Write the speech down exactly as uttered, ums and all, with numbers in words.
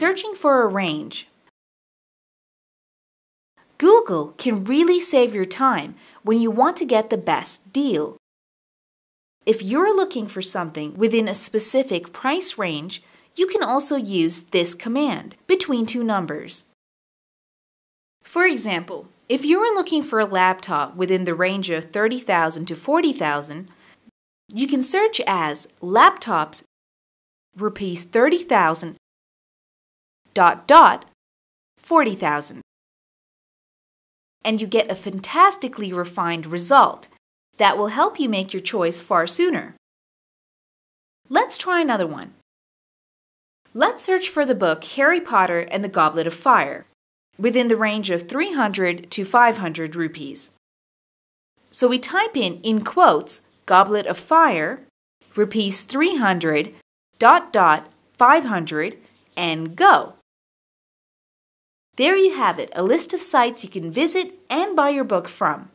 searching for a range. Google can really save your time when you want to get the best deal. If you're looking for something within a specific price range, you can also use this command, between two numbers. For example, if you're looking for a laptop within the range of thirty thousand dollars to forty thousand dollars, you can search as laptops rupees thirty thousand dot dot forty thousand, and you get a fantastically refined result that will help you make your choice far sooner. Let's try another one. Let's search for the book Harry Potter and the Goblet of Fire within the range of three hundred to five hundred rupees. So we type in, in quotes, Goblet of Fire, rupees three hundred, dot dot, five hundred, and go. There you have it, a list of sites you can visit and buy your book from.